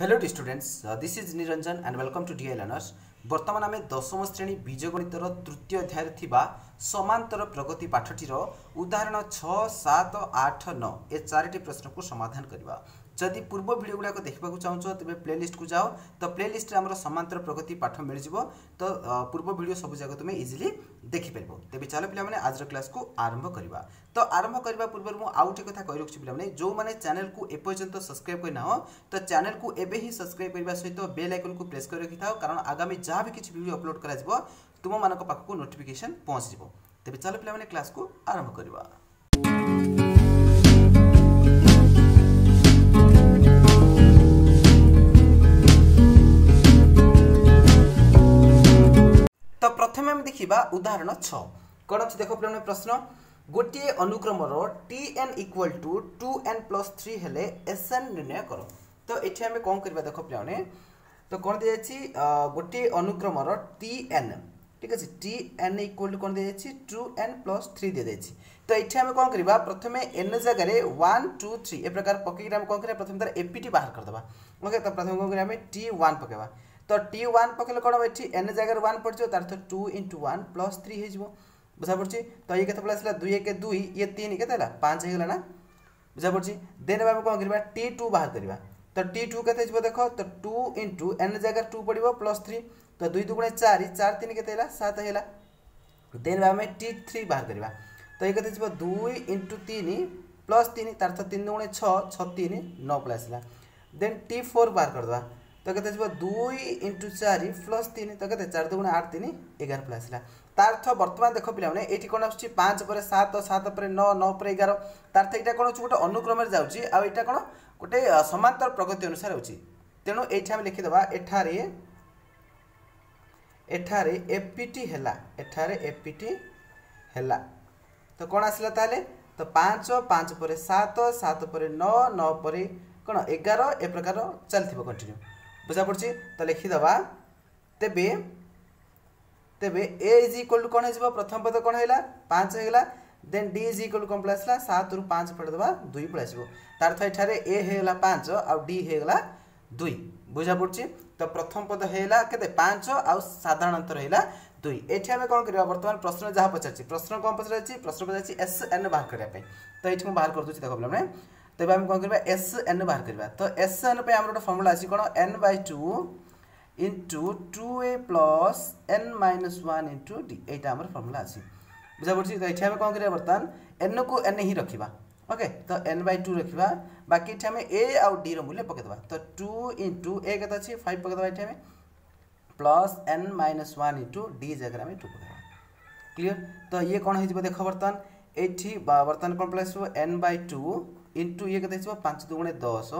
Hello students, this is Niranjan and welcome to DI learners. बर्तमान आम दशम श्रेणी बीजगणितर तृतीय अध्याय थिबा समांतर प्रगति पाठटीर उदाहरण 6, 7, 8, 9 ए चारिटी प्रश्न को समाधान करवा। जदि पूर्व भिडियो गुड़ाक देखा चाहो तेज प्लेलीस्ट को जाओ तो प्लेलीस्ट आम समांतर प्रगति पाठ मिल जाव, तो पूर्व भिडियो सब जगह तुम इजिली देखिपर। तेज चलो पे आज क्लास को आरंभ करवा। तो आरंभ करने पूर्व आउ गोटे कथा कही रखी पे जो मैंने चैनल को एपर्यंत सब्सक्राइब करना हो तो चैनल को एबे ही सब्सक्राइब करने सहित बेल आइकन को प्रेस कर रखि था, कारण आगामी जहाँ भी किसी भिडियो अपलोड कर तुम मान पाक नोटिफिकेशन पहुँच। तेज चलो पे क्लास को आरंभ करवा। तो प्रथम आम देखा उदाहरण 6 कौन अच्छे देख पे प्रश्न गोटे अनुक्रम Tn = 2n + 3 हेले Sn निर्णय कर। तो ये आम कौन करवा देख पे तो कौन दी जा गोटे अनुक्रम Tn, ठीक अच्छे Tn = कौन दी जा 2n + 3 दी जाए। तो ये आम कौन करवा प्रथम n जगार 1, 2, 3 ए प्रकार पकड़ कौन कर प्रथम तरह एपीटी बाहर करदे। ओके, तो प्रथम कौन करें T1 पकेबा। तो T1 पकड़े कौन ये एन जगार 1 पड़ो तार तो 2 × 1 + 3 हो बुझा पड़ी। तो ये कैसे पड़ा 2, 1, 2 ये 3 कैसे 5 होगा ना बुझा पड़ी। देन आम कौन करवा T2 बाहर करवा। तो T2 कैसे देख तो 2 × n जगार 2 पड़ो +3 तो 2 × 2 = 4, 4, 3 कैसे 7 है। देन आम T3 बाहर करवा। तो ये कैसे 2 × 3 + 3 तार तो 3 × 6, 6, 3 9 पड़ा। देन T4 बाहर करदे। तो कहते हैं 2 × 4 + 3 तो कहते 4, 2 × 8, 3, 11 पड़ा। तार्थ बर्तमान देख पे ये कौन आस 5, 7, 7, 9, 9, 11 तार्थ यहाँ कौन हो गोटे अनुक्रम जाऊँगी आईटा कौन गोटे समांतर प्रगति अनुसार हो। तेणु ये आम लिखिदेवा एठारे एपीटी है। तो कौन आसला ताले तो 5, 5 पर 7, 7 पर 9, 9 पर कौन 11 ए प्रकार चलती कंटिन्यू बुझा पड़ी। तो लिखिदेवा तेबे तेबे A = कौन हो प्रथम पद कौन है 5 होगा। देन D = कौन पड़ा 7 ରୁ 5 पड़ेदे 2 पड़ा। तार तो यार ए होगा 5 आउ डी होगा 2 बुझा पड़ी। तो प्रथम पद होगा के 5 आउ साधारणतर होगा 2। ये आम कौन करवा बर्तमान प्रश्न जहाँ पचार प्रश्न कौन पचार प्रश्न पचार Sn बाहर करने। तो ये बाहर कर दूसरी देख पे तेज आम कौन करवा Sn बाहर करवा। तो Sn पे आम गोटे फर्मुला अच्छी कौन n/2 × 2a + n - 1 × d एटा आम फर्मुला अच्छी बुझा पड़ी। तो ये आम कौन करवा बर्तमान n को n ही रखा। ओके, तो n/2 रखा बाकी ये आम a आउ d मूल्य पकईदे। तो 2 × a के अच्छे 5 पकईदे ये + n - 1 × d जगह आम 2 पकड़ा। क्लीयर। तो ये कौन हो देख बर्तमान ये बर्तमान कौन पड़ा n/2 इंटू ये कैसे 5, 2 × 10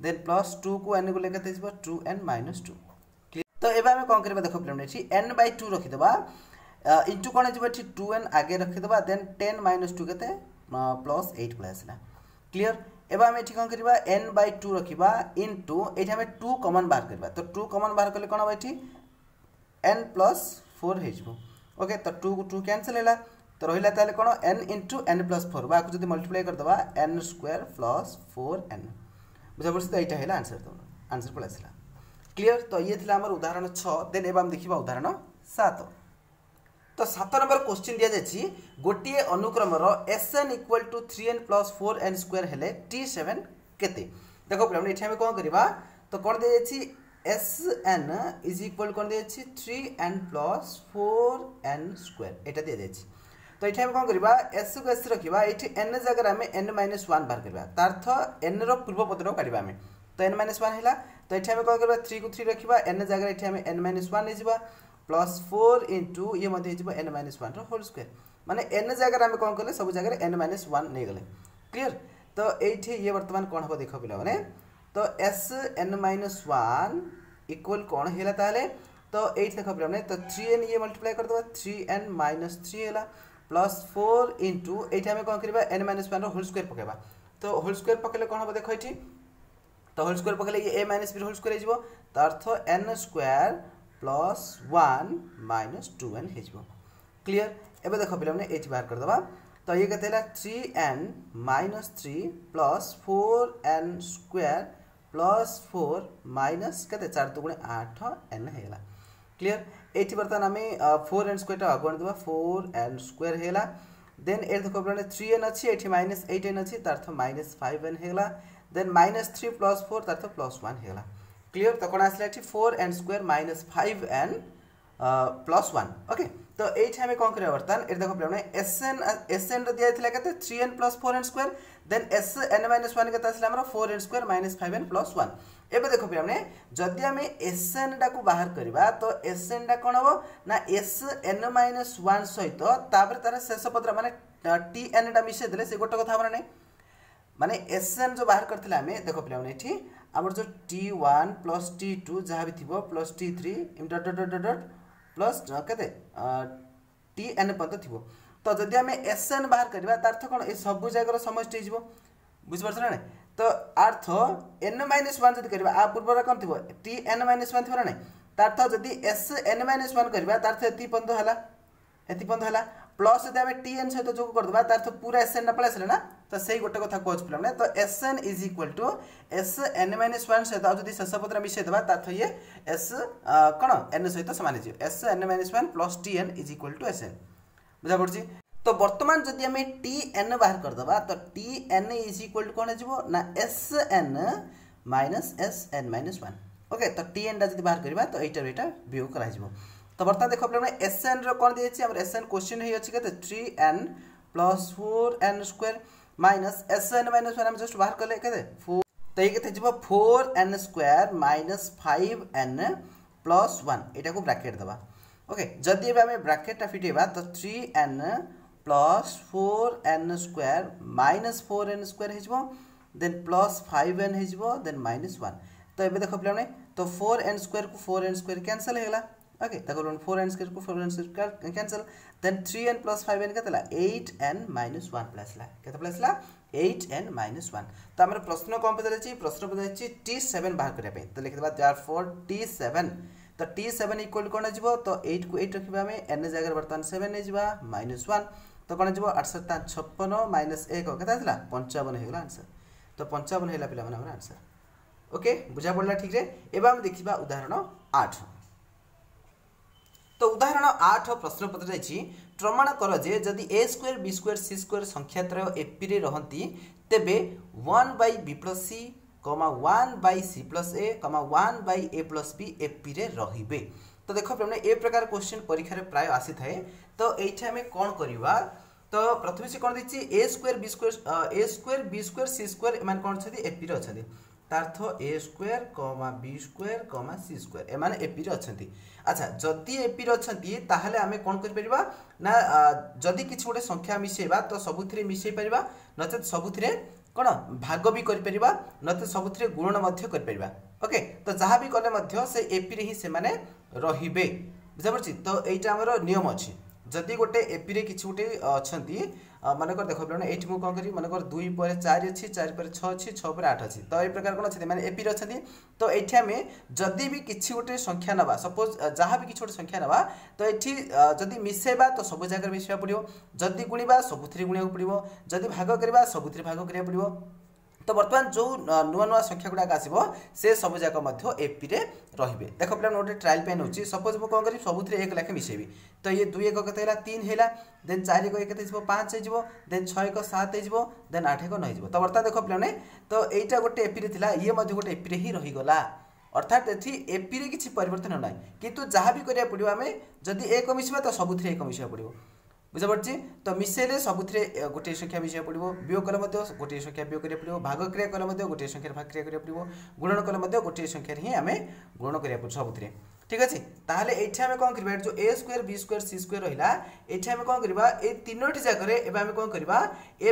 देन +2 को n को लेके कैसे 2n - 2। तो एवं आम कौन करवा देख पे n/2 रखीदे इंटू कौन हो 2n आगे रखीदे। देन 10 - 2 के +8 पलैसला। क्लीयर। एवं आम ये कौन करवा n/2 रखा इंटू ये आम 2 कमन बाहर करवा। तो 2 कमन बाहर कले कौन ये n + 4 हो। ओके, तो 2 को 2 कैनसल है तो रहा ताले कौन n × n + 4 बाकी जो मल्टीप्लाई करदे n² + 4n बुझा पड़ी। तो यहाँ है आंसर तुम आंसर पलैस। क्लीयर। तो ये था आमर उदाहरण 6। देन एवं देखा उदाहरण 7। तो 7 नंबर क्वेश्चन दि जाए गोटे अनुक्रम Sn = 3n + 4n² हेले T7 केते देख पे ये आम कौन करवा। तो कौन दि जाए Sn = कौन दि जाए 3n + 4n² एटा दि जाए। तो ये आम कौन करवा एस को एस रखा ये एन जगह आम n - 1 बाहर करवा। तार्थ एन रूर्व पद टाइम काढ़ा आम तो n - 1 है। तो ये आम कौन करवा 3 × 3 रखा एन जगह ये आम n - 1 हो +4 ये n - 1 होल स्क्वायर माने एन जगह आम कौन कले सब जगह n - 1 नहीं गले। क्लीयर। तो ये बर्तमान कौन हम देख पे तो Sn - 1 = कौन है तो ये देख पे तो 3n ये मल्टीप्लाई करदे 3n - 3 है +4 ये आम कौन करवा n - 1 होल स्क्वायर पकेबा। तो होल स्क्वायर पकेले कौन हम देख ये तो होल स्क्वायर पकेले ये a - b होल स्क्वायर हो अर्थ n² + 1 - 2n हो। क्लीयर। एबे देख पे ये बाहर करदे। तो ये कैसे 3n - 3 + 4n² plus four minus के चार दुगुणे आठ एन होगा क्लीयर। ये बर्तमान आम फोर एन स्क्वायर आगुण देवा फोर एन स्क्वायर होगा देन ये देखो अपने थ्री एन अच्छी ये माइनस एट एन अच्छी तार्थ माइनस फाइव एन होगा then minus three plus four तार्थ प्लस वन होगा क्लीयर। तो कौन आसला four N square minus five N plus one okay. तो ये आम कौन कर बर्तमान ये देखो अपने एस एन दिखाई three N plus four N square then S N minus one के four N square minus five N plus one. एवं देखो पे जदि आम एस एन टाक बाहर करवा तो एस एन टा कौन हम ना एस एन माइनस वन सहित तार शेष पद मानने टी एन टा मिसईदे से गोटे कथा ना माने एस एन जो बाहर करते आम देखो पे आम जो T one plus T two जहाँ भी थी plus T three dot dot dot dot plus के टी एन पर्यत थी। तो जदि आम एस एन बाहर करवा तार्थ कौन ये सब जगार समस्त बुझिपार ना तो आर्थ एन माइनस वन जब करवा आ पूर्वर कौन थी टी एन माइनस वन थी ना तार्थ जदि एस एन माइनस वन करवा तार्थ ये पर्यत है प्लस जब आम टी एन सहित जो करदे तार्थ पूरा एस एन पलि आसा ना तो सही गोटे कथा कौच पे तो S N is equal to S N minus one सहित आज जब शेष पत्र मिसईदे तार्थ ये एस कौन एन सहित सामान्य S N minus one plus T N is equal to S N बुझा पड़ी। तो बर्तमान जदि आम टी एन बाहर करदे तो T N is equal to कौन हो ना S N minus S N minus one okay. तो टी एन टाइम बाहर करवा तो यहाँ वियोग कर। तो बर्तमान देखो अपने एस एन रोन दिए एस एन क्वेश्चन होती है three N plus four N square minus S N minus one just बाहर कले के फोर तो ये four N square minus five N plus one यहाँ को ब्राकेट दबा ओके। जदि एम ब्राकेटा फिटेबा तो three N plus four N square minus four N square हो देन प्लस फाइव एन हो देन माइनस वन। तो ये देखो पे तो फोर एन स्क्वायर कैनसल होगा ओके। तो four N square cancel then three N plus five N के एट एन माइनस वन पलैसला के एट एन माइनस वन। तो आम प्रश्न कौन पचार प्रश्न पचार टी सेवेन बाहर करने तो लिखिदेबा देयर फोर टी सेवेन। तो टी सेवेन इक्वल कौन हो तो एट को एट रखा आम एन जगह बर्तमान सेवेन हो माइनस वन। तो कौन हो आठ सत्ता छप्पन माइनस एक कैसे पंचावन होगा आंसर। तो पंचावन है पे आंसर ओके बुझा पड़ा ठीक है। एवं आम देखा उदाहरण आठ। तो उदाहरण आठ प्रश्न पत्र प्रमाण कर जे जदि ए स्क्वायर बी स्क्वायर सी स्क्वायर संख्या त्रय एपी रे रहंती तेबे one by b plus C comma one by c plus A comma one by a plus B AP रे रहिबे। तो देखो पे ए प्रकार क्वेश्चन परीक्षा रे प्राय आसी थाए। तो एठी हमें कौन करवा तो प्रथम से कौन देछि a square B square C square एमान कौन छथि एपी रे अछथि तार्थ ए square comma B square comma सी स्क्वायर एमान एपी रे अछथि। अच्छा जदि एपी रे अछथि ताहले आमे कौन कर परबा ना जदि किछ गोटे संख्या मिसेबा तो सबुथिरे मिसै परबा नचेत सबुथिरे कौन भाग भी करपरिया न सबुथिरे गुणन करपरिया ओके। तो जहाँ भी कले मध्य से एपी रे ही से माने रहिबे बुझापड़ी। तो यहाँ आमर नियम अच्छी जदि गोटे एपी रे किसी गोटे अच्छा मनकर देख पाने ये मुझे कौन करी मनकर दुई पर चार अच्छी चार पर छः अच्छी छः पर आठ अच्छी। तो ये प्रकार कौन अच्छे मैंने एपी रे अच्छा। तो ये आम जदि भी किसी गोटे संख्या ना सपोज जहाँ भी किसी गोटे संख्या ना तो ये जदि मिसेबा तो सब जगह मिसवा पड़ो जदि गुणा सबुति गुणा पड़ो जदि भाग करवा सबुति भाग करा पड़ो। तो बर्तमान जो नुआ नुआ संख्या गुड़ाक आसो से सब जगह एपी रे रे देख पे गोटे ट्रायल पे नौ सपोज मुझे कौन करी सबुति एक लाख मिसेबी। तो ये दुई एक कैसे है तीन है देन चार एक कैसे पाँच हो देन छः एक सात हो देन आठ एक नौ। तो बर्तमान देख पे तो यहाँ गोटे एपी रे था ये गोटे एपी रे ही रहीगला अर्थात ये एपी रे किसी परिवर्तन ना कितु जहाँ भी करा पड़ो आम जदि एक मिसवा तो सबुति एक मिसवा पड़ो बुझापड़ी। तो मिसेले सबुति गोटे संख्या मिसवा पड़ो वियोग कले गोटे संख्या वियोग करा पड़ो भाग क्रिया कले गोटे संख्या भाग क्रिया करा पड़ो गुणन कले गोटे संख्या ही आम गुणन करा पड़ो सबुति ठीक अच्छे। ताहले एठी आम कौन करवा जो ए स्क्वायर बी स्क्वायर सी स्क्वायर रहा एठी आम कौन करवा ए तीनोटी जगह एवं आम कौन करवा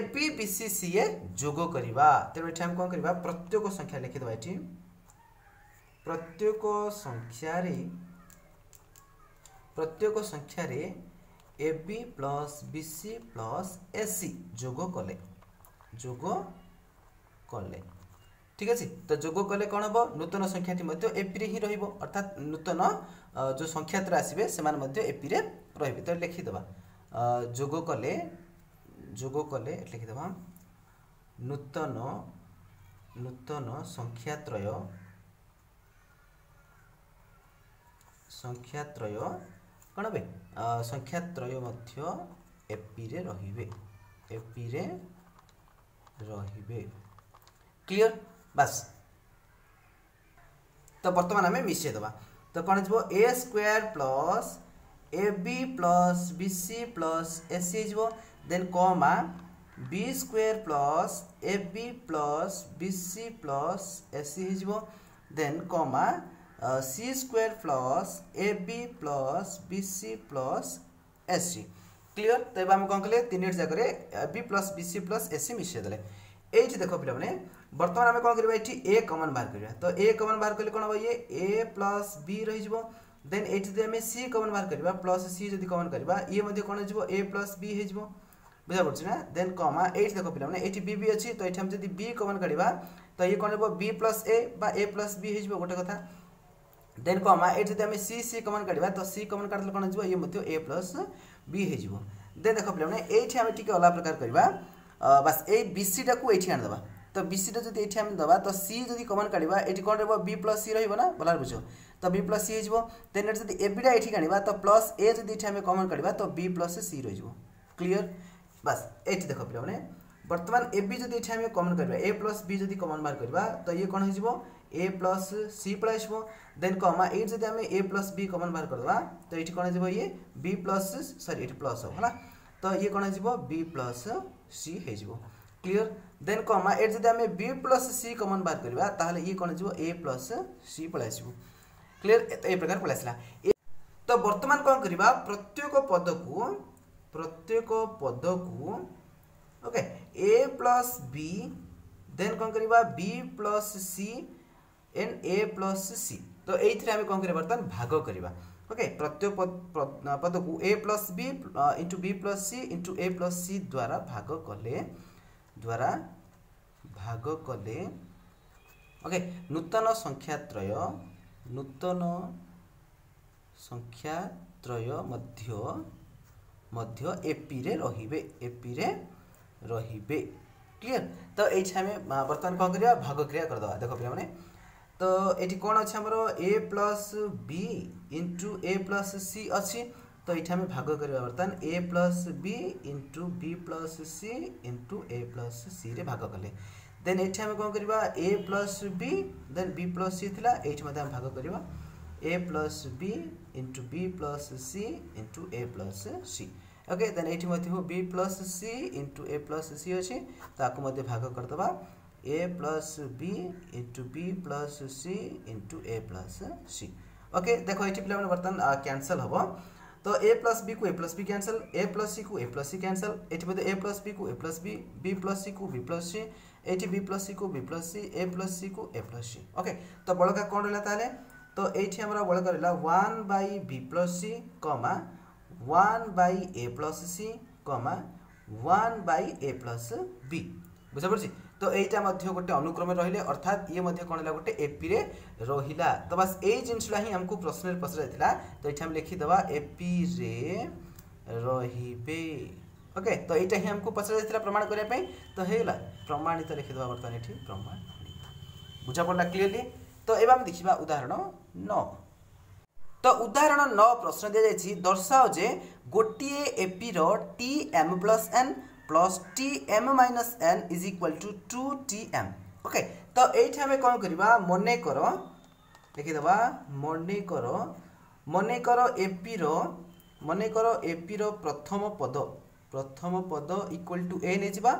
एपी बी सी सी ए जोग करवा तेणु एठी आम कौन करवा प्रत्येक संख्या लिखिदेबा ये प्रत्येक संख्यार A B plus B C plus ए सी जोग कले ठीक अच्छे। तो जोग कले कौन हम नूतन संख्याटी एपी ही अर्थात नूतन जो संख्या तर आसबे से एपी रे रहिबे। तो लिखिदेबा जोग कले लिखिदेबा नूतन नूतन संख्यात्रय कौन हे संख्यात्रय एपी रे रहिबे क्लियर बस। तो बर्तमान आम मिशे दबा तो कौन हो ए square plus A B plus B C plus AC then comma B square plus A B plus B C plus AC then comma C square plus A B plus B C plus AC clear. तो ये कौन कले तीन जगह A B plus B C plus AC मिशेदे ये देख पे बर्तमान आम कौन करवा ए कमन बाहर करवा तो ए कमन बाहर कले कौन हम ये ए प्लस बी रही देन ये आम सी कमन बाहर करवा प्लस सी जब कमन करवा ये कौन हो ए प्लस बी हो बुझा पड़ी ना देन कमा ये देख पे ये बी भी अच्छी तो ये जब बी कमन करवा तो ये कौन हो बी प्लस ए प्लस बी हो गोटे कथा देन कमा ये जब आम सी सी कमन करवा तो सी कमन काटले कौन हो ये ए प्लस बी हो देन देख पे ये आम टे अलग प्रकार करवा बस ए बीसी टाक ये आनीदे तो बीसी टा जब ये दबा तो सी जब कमन काढ़ा ये कौन रहा बी प्लस सी रहा भल बुझ तो बी प्लस सी हो देन जब एटा ये आने तो प्लस ए जब ये कमन काढ़ा तो बी प्लस सी रही क्लीयर बस। ये देख पे बर्तमान ए बी जब ये कमन करवा ए प्लस बी जब कमन बाहर करवा तो ये कौन हो ए प्लस सी पलैसो देन कमा ये जब आम ए प्लस बी कमन बाहर करवा तो ये कौन हो ये बी प्लस सरी ये प्लस है तो ये कौन हो बी प्लस सी हो क्लीयर देन कमा ये जब आम बी प्लस सी कमन बाहर करवा ताहले ये कौन हो ए प्लस सी पलैस क्लीयर। तो ये प्रकार पलैसला। तो बर्तमान कौन करवा प्रत्येक पद को ओके ए प्लस बी देन कौन करवा B plus C and A plus सी तो ये आम कौन कर बर्तमान भाग करवा ओके प्रत्येक पद को ए plus B into B plus सी इंटु ए प्लस सी द्वारा भाग कले ओके नूतन संख्यात्रय मध्य एपी रे रहिबे क्लियर। तो ये हमें बर्तमान कौन करवा भाग क्रिया करदे देख पे तो ये कौन अच्छे आमर ए प्लस बी इंटु ए प्लस सी अच्छी तो ये आम भाग करवा बर्तमान ए plus B into B plus सी इंटु ए प्लस सी रे भाग कले देन ये आम कौन करवा ए plus B then B plus सी थिला ये आम भाग करवा ए plus B into B plus सी इंटु ए प्लस सी ओके देन ये बी प्लस सी इंटु ए प्लस सी अच्छी तो आपको भाग करदे ए प्लस बी प्लस सी इंटु ए प्लस सी ओके देखो ये पे बर्तमान कैंसल हम तो ए प्लस बी कैंसल ए प्लस सी को ए प्लस सी कैंसल ये ए प्लस बी बी प्लस सी ये बी प्लस सी ए प्लस सी ओके। तो बड़का कौन रहा ताले तो ये आम बड़का रहा one by B plus C comma one by a plus C comma one by a plus b बुझापी तो यहाँ गोटे अनुक्रम रहिले अर्थात ये कौन है गोटे एपी रे रहिला। तो बस यही जिनसा ही आमको प्रश्न पचरा तो ये लिखिदेवा एपी रे रहिबे ओके। तो यहाँ ही आमको पचरा प्रमाण करने तो होगा प्रमाणित लिखिदेवा बर्तमान ये प्रमाण बुझा पड़ा क्लीयरली। तो एवं देखा उदाहरण 9 तो उदाहरण 9 प्रश्न दि जाए दर्शाओ जे गोटे एपी रो T M plus N plus T M minus N is equal to 2 T M okay. तो ये आम कौन करवा मने कर एपी रो प्रथम पद इक्वाल टू ए नहीं जावा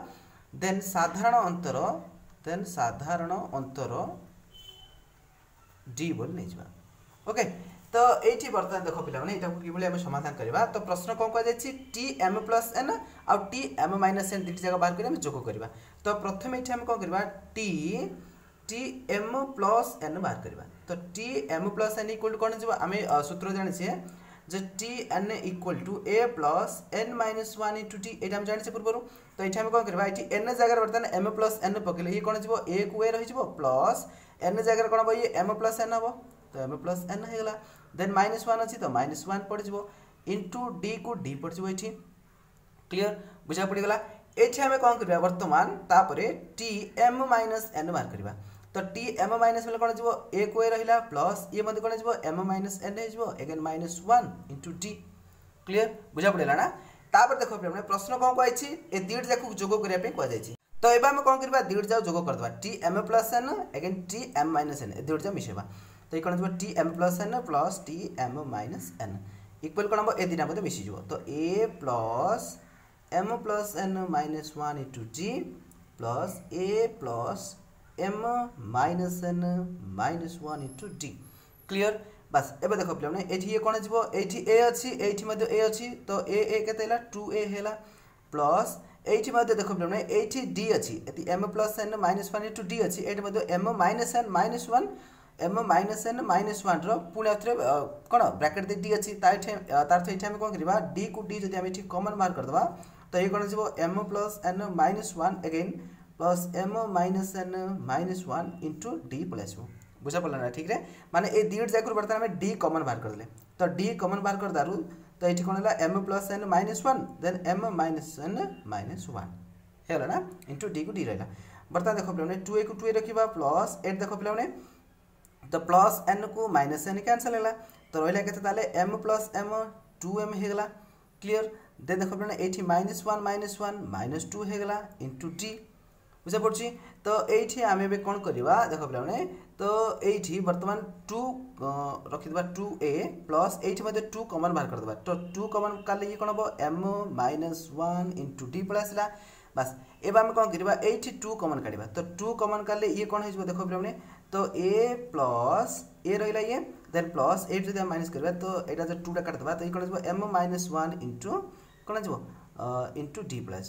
देन साधारण अंतर डी बोल नहीं जावा ओके। तो ये बर्तमान देख पे ये समाधान करवा तो प्रश्न कौन कह टी एम प्लस एन आउ टी एम माइनस एन दुईट जगह बाहर करें जोग करवा तो प्रथम ये आम कौन करवा टी एम प्लस एन बाहर करवा तो T M plus N equal to कौन हो आम सूत्र जाने जो T N equal to A plus N minus one into T ये आम जाने पूर्व तो ये कौन करवा एन जगह बर्तमान एम प्लस एन पकड़े ये कौन हो ए को ए रही प्लस एन जगह कौन हम ये एम प्लस एन हम तो एम प्लस एन होगा देन माइनस वन अच्छी तो माइनस वन पड़ इंटू डी को डी पड़ क्लियर बुझा पड़गला एठी आम कौन करवा वर्तमान तापर टी एम माइनस एन बाहर करवा तो टी एम माइनस बेले कौन हो ए को ए रहा प्लस ये मत कौन हो एम माइनस एन होगेन minus one into T clear बुझा पड़ेगा ना। तापर देखो पे प्रश्न कौन कही दीड जाक जोग करने कहुई तो ये आम कौन करवा दीड जाक जोग करदे T M plus N again T M minus N दीड जाक मिसेवा तो ये कौन हो T M plus N plus T M minus N equal कौन हम ए दिन बोलते मिसिज तो ए plus M plus N minus one into T plus ए plus M minus N minus one into T clear. बस एब देख पे ये कौन हो ए अच्छी ए अच्छी तो ए के टू ए है प्लस ये देख पे ये डी अच्छी M plus N minus one into D अच्छी ये M minus N minus one पुणे कौन ब्राकेट दे डी अच्छी तार ये आम कौन करवा डी को डी जब ये कमन मार्क करदे तो ये कौन हो m plus N minus one again plus M minus N minus one into d plus बुझा पड़ा ना ठीक है माने ये दीड जाक बर्तमान आम डी कमन बाहर करदे तो डी कमन बाहर करदारू तो ये कौन है m plus N minus one then m minus N minus one है ना इंटू डी को डी रहा बर्तमान देख पे टू ए रखा प्लस एट देख पे तो प्लस एन को माइनस एन कैनसल है तो रहा के m plus m two m होगा क्लीयर दे देख पे ये माइनस वन माइनस टू होगा इंटू टी बुझा पड़ी तो ये आम ए कौन करवा देख पे तो ये बर्तमान टू रखिदा टू ए प्लस ये टू कमन बाहर करदे तो टू कमन का कौन हम m minus one into d पलैसला बस एब आम कौन करवा ये टू कमन काढ़ा तो टू कमन का ये कौन हो देख पे तो ए प्लस ए रहा ये देन प्लस एट जब माइनस करवा तो यहाँ जो टूटा काटदे तो ये कौन हो एम माइनस वन इंटू कौन हो इंटू डी प्लस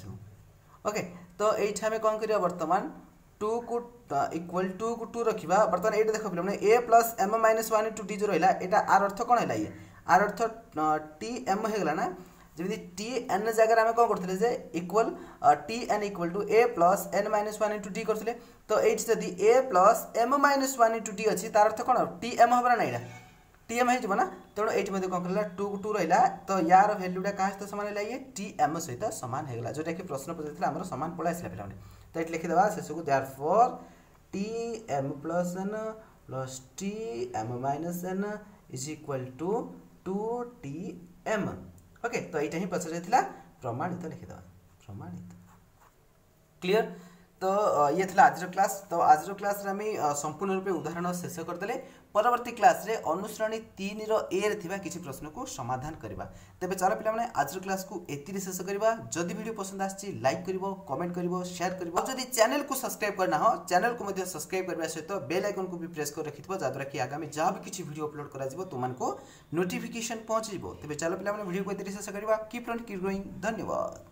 ओके तो ये आम कौन करवा बर्तमान टू को इक्वल टू को टू रखा बर्तमान ये देख पे a plus M minus one into d जो रहा यहाँ आर अर्थ कौन है ये आर अर्थ टी एम होगा ना जमी टी एन जगार आम कौन करते equal T n equal to A plus N minus one into d करते तो ये जब a plus M minus one into D अच्छी तार अर्थ कौन टी एम हम ना यहाँ टी एम होना तेणु ये कौन कर टू टू रहा तो यार भैल्यूटा क्या सहित सामान है ये टी एम सहित सामान होगा जोटा कि प्रश्न पचार आम सामान पलि आसा पे तो ये लिखिदेव शेष को there four T M plus T M minus N is equal to two T M okay तो यहाँ ही पचार प्रमाणित लिखिदेव प्रमाणित क्लियर। तो ये था आज क्लास तो आज क्लास आम संपूर्ण रूप उदाहरण शेष करदे परवर्ती क्लास रे अनुश्रेणी 3 रो ए रे किसी प्रश्न को समाधान करवा तेज चल पे आज क्लास को एति शेष करवा जदि वीडियो पसंद आसी लाइक कर कमेंट कर शेयर कर चैनल को सब्सक्राइब करना हो चैनल को सब्सक्राइब करने सहित बेल आइकन को भी प्रेस कर रखी जहाद्वारा कि आगामी जहाँ भी किसी वीडियो अपलोड कर तुमको नोटिफिकेशन पहुँचो तेज चल पे वीडियो को एति शेष करवा कीप ऑन कीप ग्रोइंग धन्यवाद।